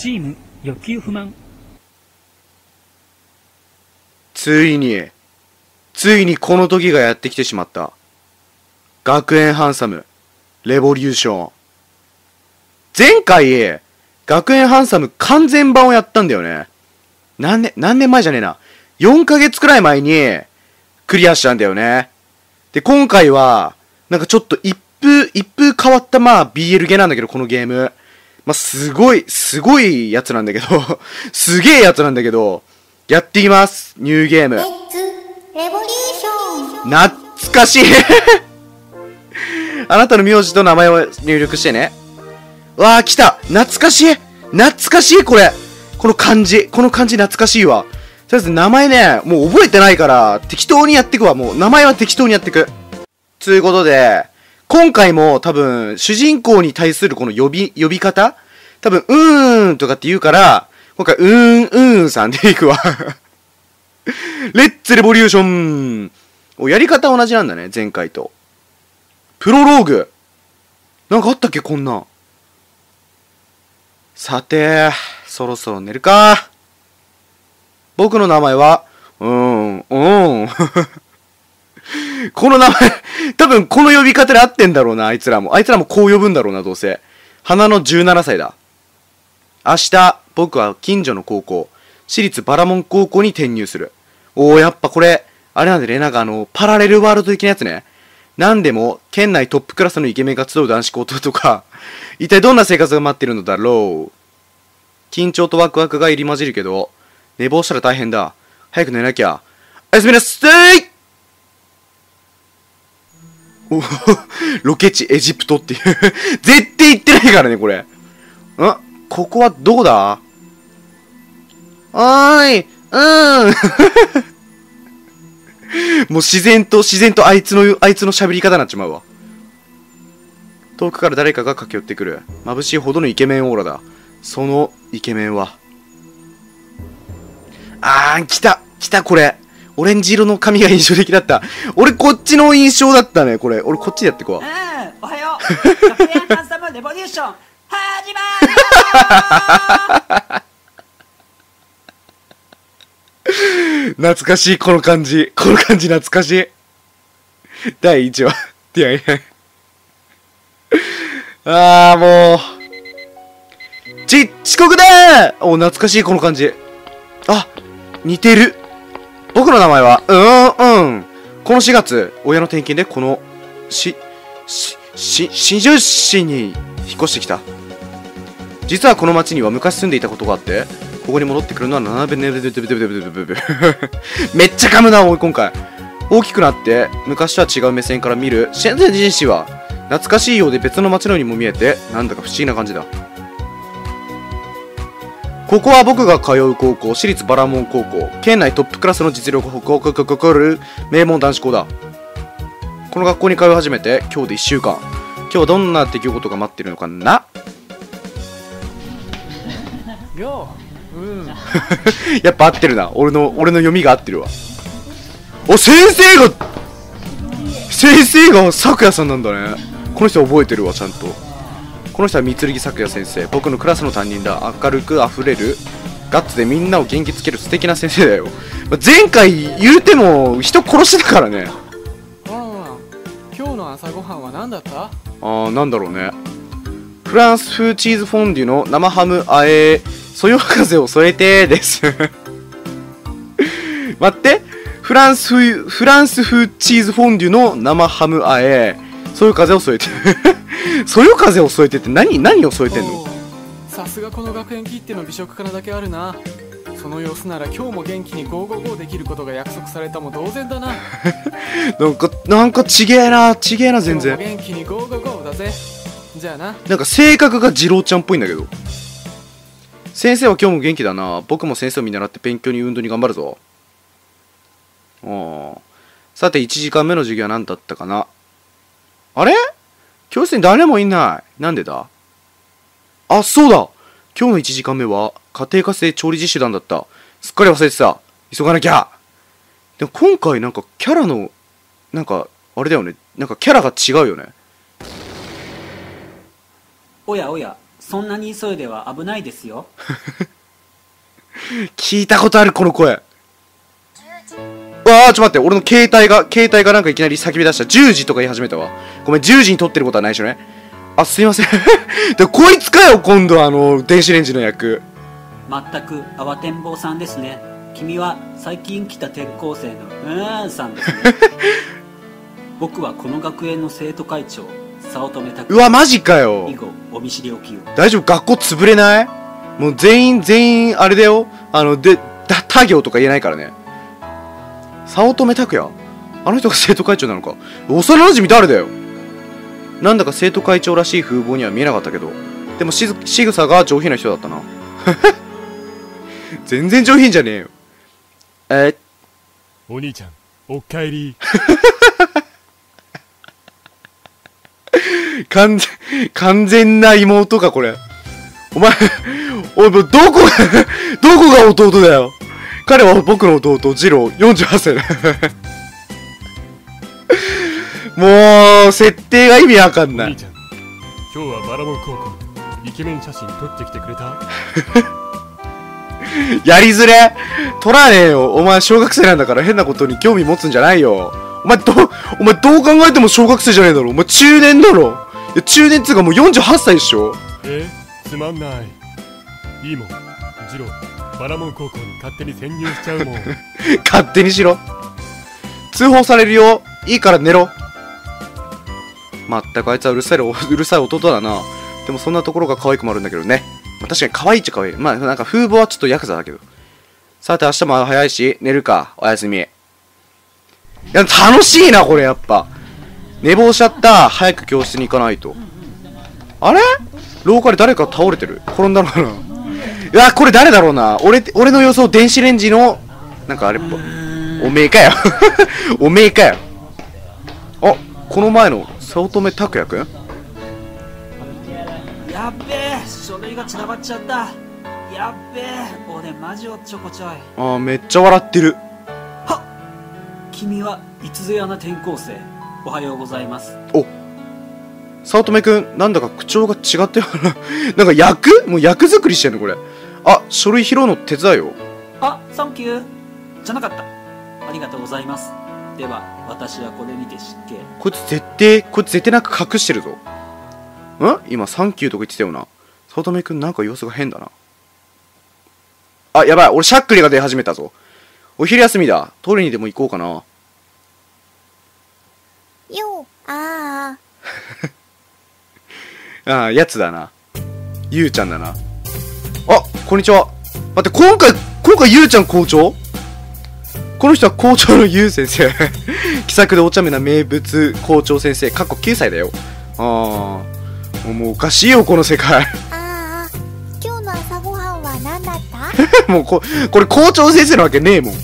チーム欲求不満。ついにこの時がやってきてしまった。学園ハンサムレボリューション。前回学園ハンサム完全版をやったんだよね。何年前じゃねえな、4ヶ月くらい前にクリアしたんだよね。で、今回はなんかちょっと一風変わった、まあ BL ゲーなんだけど、このゲームまあすごいやつなんだけどすげえやつなんだけど、やっていきます。ニューゲームレボリューション。懐かしいあなたの名字と名前を入力してね。わあ、来た。懐かしい。この漢字懐かしいわ。とりあえず名前ね、もう覚えてないから適当にやってくわ。もう名前は適当にやってく。ということで、今回も多分主人公に対するこの呼び方多分、うーんとかって言うから、今回、うーんさんでいくわ。レッツレボリューション。お、やり方同じなんだね、前回と。プロローグ。なんかあったっけ、こんなん。さて、そろそろ寝るか。僕の名前は、この名前、多分この呼び方で合ってんだろうな、あいつらもこう呼ぶんだろうな、どうせ。花の17歳だ。明日、僕は近所の高校、私立バラモン高校に転入する。おー、やっぱこれ、あれなんでね、なんかパラレルワールド的なやつね。何でも、県内トップクラスのイケメンが集う男子校とか、一体どんな生活が待ってるのだろう。緊張とワクワクが入り混じるけど、寝坊したら大変だ。早く寝なきゃ。おやすみなさい。おロケ地エジプトっていう。絶対行ってないからね、これ。あ、ここはどこだ？おーい、もう自然とあいつの喋り方になっちまうわ。遠くから誰かが駆け寄ってくる。眩しいほどのイケメンオーラだ。そのイケメンは。あー、来た、これ。オレンジ色の髪が印象的だった。俺、こっちの印象だったね、これ。俺、こっちでやってこう。うん、おはよう。学園ハンサムレボリューション。始まー懐かしい、この感じ懐かしい。第1話。いやいや。ああ、もう。遅刻だー。お、懐かしい、この感じ。あ、似てる。僕の名前は、この4月、親の転勤でこの、新宿市に引っ越してきた。実はこの町には昔住んでいたことがあって、ここに戻ってくるのはめっちゃ噛むな、おい、今回。大きくなって、昔とは違う目線から見る、現在人士は、懐かしいようで別の町のようにも見えて、なんだか不思議な感じだ。ここは僕が通う高校、私立バラモン高校。県内トップクラスの実力を誇る名門男子校だ。この学校に通い始めて、今日で1週間。今日はどんな出来事が待ってるのかな。やっぱ合ってるな。俺の読みが合ってるわ。お、先生が咲夜さんなんだね。この人覚えてるわ、ちゃんと。この人は三剣咲夜先生。僕のクラスの担任だ。明るくあふれるガッツでみんなを元気つける素敵な先生だよ。前回言うても人殺してたからね。ああ、今日の朝ごはんは何だった？ああ、なんだろうね。フランス風チーズフォンデュの生ハムあえそよ風を添えてです待って、フランス風チーズフォンデュの生ハムあえそよ風を添えてそよ風を添えてって何を添えてんの？さすがこの学園きっての美食家なだけあるな。その様子なら今日も元気に555できることが約束されたも同然だななんかちげえな全然。元気に555だぜ。じゃあな。なんか性格が次郎ちゃんっぽいんだけど。先生は今日も元気だな。僕も先生を見習って勉強に運動に頑張るぞ。ああ。さて、1時間目の授業は何だったかな。あれ？教室に誰もいない。なんでだ？あ、そうだ。今日の1時間目は家庭科生調理実習団だった。すっかり忘れてた。急がなきゃ。でも今回なんかキャラの、なんかあれだよね。なんかキャラが違うよね。おやおや、そんなに急いでは危ないですよ。聞いたことあるこの声。わあ、ちょっと待って、俺の携帯がなんかいきなり叫び出した。10時とか言い始めたわ。ごめん、10時に撮ってることはないしね。あ、すいません。でこいつかよ、今度電子レンジの役。まったく慌てんぼうさんですね。君は最近来た転校生のさんですね。僕はこの学園の生徒会長、早乙女拓。うわ、マジかよ。以後お見知りおきを。大丈夫、学校潰れない？もう全員あれだよ、他行とか言えないからね。早乙女拓也、あの人が生徒会長なのか。幼なじみ誰だよ。なんだか生徒会長らしい風貌には見えなかったけど、でも仕草が上品な人だったな。全然上品じゃねえよ。お兄ちゃん、おかえり。完全な妹かこれ。お前、どこが弟だよ。彼は僕の弟、次郎、48歳。もう設定が意味わかんない。今日はバラモン高校、イケメン写真撮ってきてくれた？やりづれ。撮らねえよ。お前小学生なんだから変なことに興味持つんじゃないよ。お前どう考えても小学生じゃねえだろ。お前中年だろ。いや、中年っつうかもう48歳でしょ。つまんない。いいもん、次郎、バラモン高校に勝手に潜入しちゃうもん。勝手にしろ。通報されるよ。いいから寝ろ。まったくあいつはうるさい弟だな。でもそんなところが可愛くもあるんだけどね。まあ、確かに可愛いっちゃ可愛い。まあなんか風貌はちょっとヤクザだけど。さて明日も早いし寝るか。おやすみ。いや楽しいなこれ。やっぱ寝坊しちゃった。早く教室に行かないと。あれ、廊下で誰か倒れてる。転んだのかな。いやこれ誰だろうな。俺の予想、電子レンジのなんかあれっぽい。おめえかよ。おめえかよ。あ、この前の早乙女拓也くん。やっべえ、書類が散らばっちゃった。やっべえ、俺マジおっちょこちょい。ああ、めっちゃ笑ってる。はっ、君はいつぞやな転校生。おはようございます。お、早乙女くん、なんだか口調が違ったような。なんかもう役作りしてんのこれ。あ、書類拾うの手伝いよ。あ、サンキューじゃなかった。ありがとうございます。では私はこれにて失敬。こいつ絶対なんか隠してるぞ。ん？今サンキューとか言ってたよな。早乙女くんなんか様子が変だな。あ、やばい。俺しゃっくりが出始めたぞ。お昼休みだ。取りにでも行こうかな。よ、ああ。ああ、やつだな。ゆうちゃんだな。あ、こんにちは。待って、今回ゆうちゃん校長？この人は校長のゆう先生。気さくでお茶目な名物校長先生。かっこ9歳だよ。ああ。もうおかしいよこの世界。ああ、今日の朝ごはんは何だった？もうこれ校長先生のわけねえもん。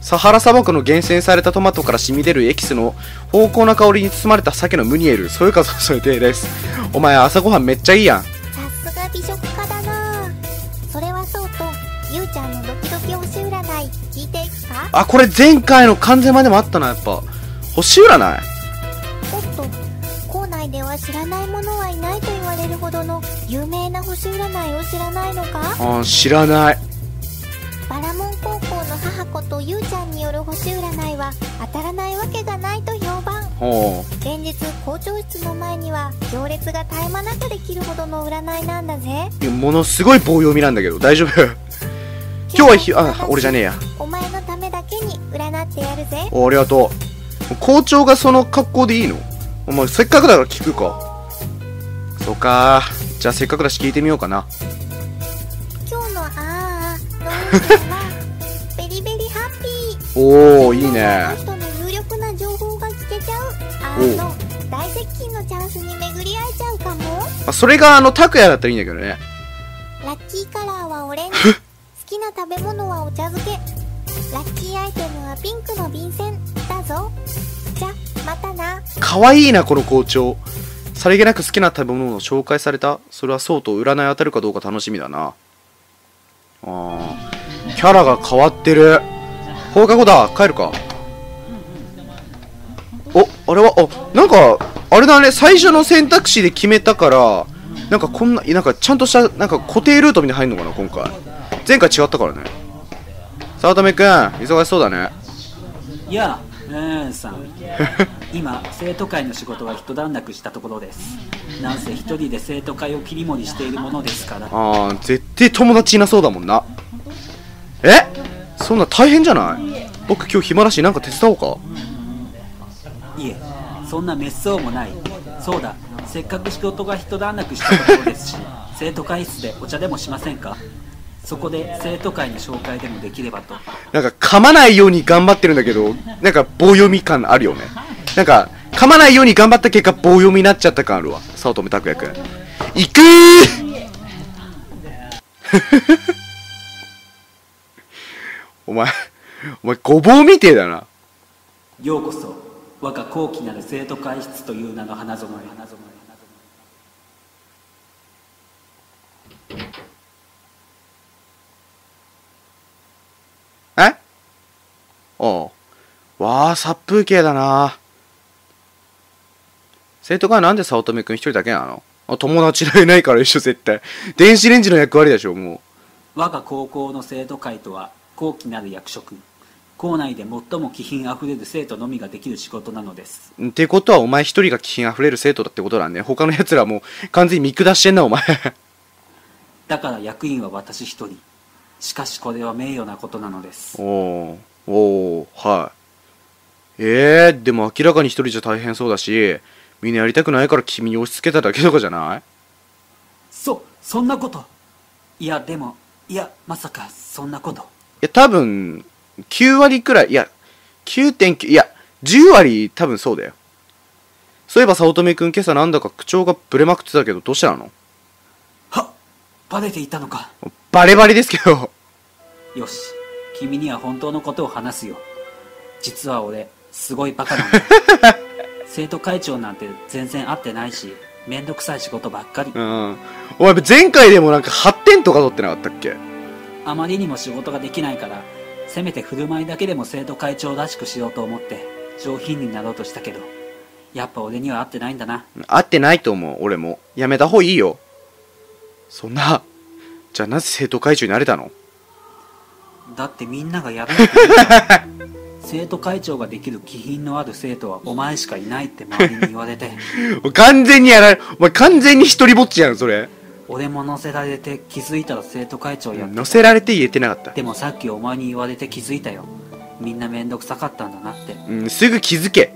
サハラ砂漠の厳選されたトマトから染み出るエキスの芳香な香りに包まれた鮭のムニエル、そういうかそれです。お前朝ごはんめっちゃいいやん。さすが美食家だな。それはそうと、ゆうちゃんのドキドキ星占い聞いていくか？あ、これ前回の完全までもあったな。やっぱ星占い。おっと、では知らないものはいないと言われるほどの有名な星占いを知らないのか？ああ、知らない。バラモン高校の母子とゆうちゃんによる星占いは当たらないわけがないと評判。ほう。連日校長室の前には行列が絶え間なくできるほどの占いなんだぜ。いや、ものすごい棒読みなんだけど大丈夫？今日はあ、俺じゃねえや。お前のためだけに占ってやるぜ。お、ありがとう。校長がその格好でいいの？お前せっかくだから聞くか。そうか、じゃあせっかくだし聞いてみようかな。今日のあーの運勢はベリベリハッピー。おお、いいね。あの人の有力な情報が聞けちゃう。大接近のチャンスに巡り合えちゃうかも。あ、それが拓也だったらいいんだけどね。ラッキーカラーはオレンジ。好きな食べ物はお茶漬け。ラッキーアイテムはピンクの便箋だぞ。じゃ、またな。かわいいなこの校長。さりげなく好きな食べ物を紹介された。それはそうと占い当たるかどうか楽しみだな。あー、キャラが変わってる。放課後だ、帰るか。お、あれは、あ、なんかあれだね、最初の選択肢で決めたからなんかこんな、なんかちゃんとした、なんか固定ルートみたいに入るのかな、今回。前回違ったからね。早乙女くん、忙しそうだね。いや、さん。今、生徒会の仕事は一段落したところです。なんせ一人で生徒会を切り盛りしているものですから。ああ、絶対友達いなそうだもんな。え？そんな大変じゃない？僕今日暇だし、なんか手伝おうか。いえ、そんな滅相もない。そうだ、せっかく仕事が一段落したところですし生徒会室でお茶でもしませんか。そこで生徒会の紹介でもできればと。なんか噛まないように頑張ってるんだけど、なんか棒読み感あるよね。なんか噛まないように頑張った結果棒読みになっちゃった感あるわ。早乙女拓也くん行くーお前ごぼうみてえだな。ようこそ我が高貴なる生徒会室という名の花園へ。え？おう。わあ、殺風景だな。生徒会なんで早乙女くん一人だけなの？あ、友達がいないから一緒絶対。電子レンジの役割でしょ、もう。我が高校の生徒会とは高貴なる役職。校内で最も気品あふれる生徒のみができる仕事なのです。ってことはお前一人が気品あふれる生徒だってことだね。他のやつらもう完全に見下してんなお前だから役員は私一人。しかしこれは名誉なことなのです。おお、はい。でも明らかに一人じゃ大変そうだし、みんなやりたくないから君に押し付けただけとかじゃない？そんなこと。いやでも、いやまさかそんなこと。いや多分9割くらい、いや、9.9、いや、10割多分そうだよ。そういえば、早乙女くん今朝なんだか口調がブレまくってたけど、どうしたの？は、バレていたのか。バレバレですけど。よし、君には本当のことを話すよ。実は俺、すごいバカなんだ。生徒会長なんて全然合ってないし、めんどくさい仕事ばっかり。うん。お前、前回でもなんか8点とか取ってなかったっけ？あまりにも仕事ができないから、せめて振る舞いだけでも生徒会長らしくしようと思って上品になろうとしたけど、やっぱ俺には合ってないんだな。合ってないと思う。俺もやめた方がいいよ。そんな。じゃあなぜ生徒会長になれたの？だってみんながやる生徒会長ができる気品のある生徒はお前しかいないって周りに言われて完全にやられ、お前完全に一人ぼっちやんそれ。俺も乗せられて気づいたら生徒会長やってた。乗せられて言えてなかった。でもさっきお前に言われて気づいたよ。みんなめんどくさかったんだなって。うん、すぐ気づけ。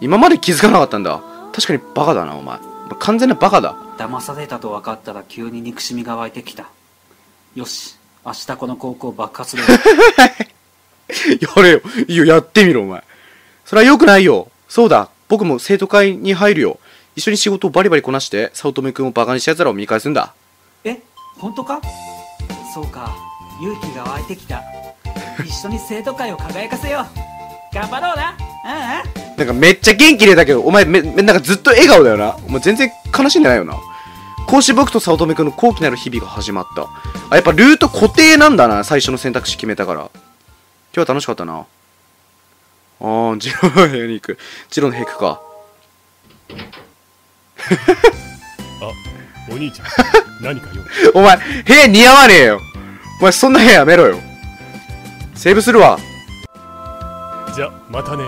今まで気づかなかったんだ。確かにバカだなお前。完全なバカだ。騙されたと分かったら急に憎しみが湧いてきた。よし、明日この高校爆破するやれよ。いいよ、やってみろお前。それは良くないよ。そうだ、僕も生徒会に入るよ。一緒に仕事をバリバリこなして早乙女君をバカにしたやつらを見返すんだ。え、本当か？そうか、勇気が湧いてきた。一緒に生徒会を輝かせよう。頑張ろうな。うんうん。なんかめっちゃ元気出たけどお前なんかずっと笑顔だよな。お前全然悲しんでないよな。こうして僕と早乙女君の高貴なる日々が始まった。あ、やっぱルート固定なんだな。最初の選択肢決めたから今日は楽しかったな。ああ、ジロの部屋に行く。ジロの部屋行くか。あ、お兄ちゃん何か用？お前部屋似合わねえよ。お前そんな部屋やめろよ。セーブするわ。じゃまたね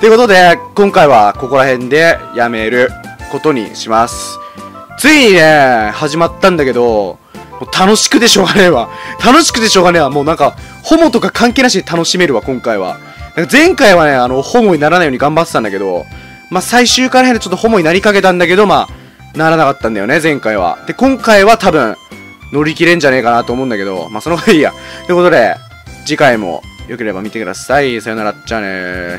ということで今回はここら辺でやめることにします。ついにね始まったんだけど、もう楽しくてしょうがねえわ。楽しくてしょうがねえわ。もうなんかホモとか関係なしで楽しめるわ今回は。なんか前回はねホモにならないように頑張ってたんだけど、まあ最終回らへんでちょっとホモになりかけたんだけど、まあ、ならなかったんだよね、前回は。で、今回は多分、乗り切れんじゃねえかなと思うんだけど、まあその方がいいや。ということで、次回も良ければ見てください。さよなら、じゃあねー。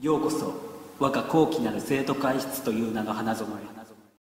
ようこそ、我が高貴なる生徒会室という名の花園へ。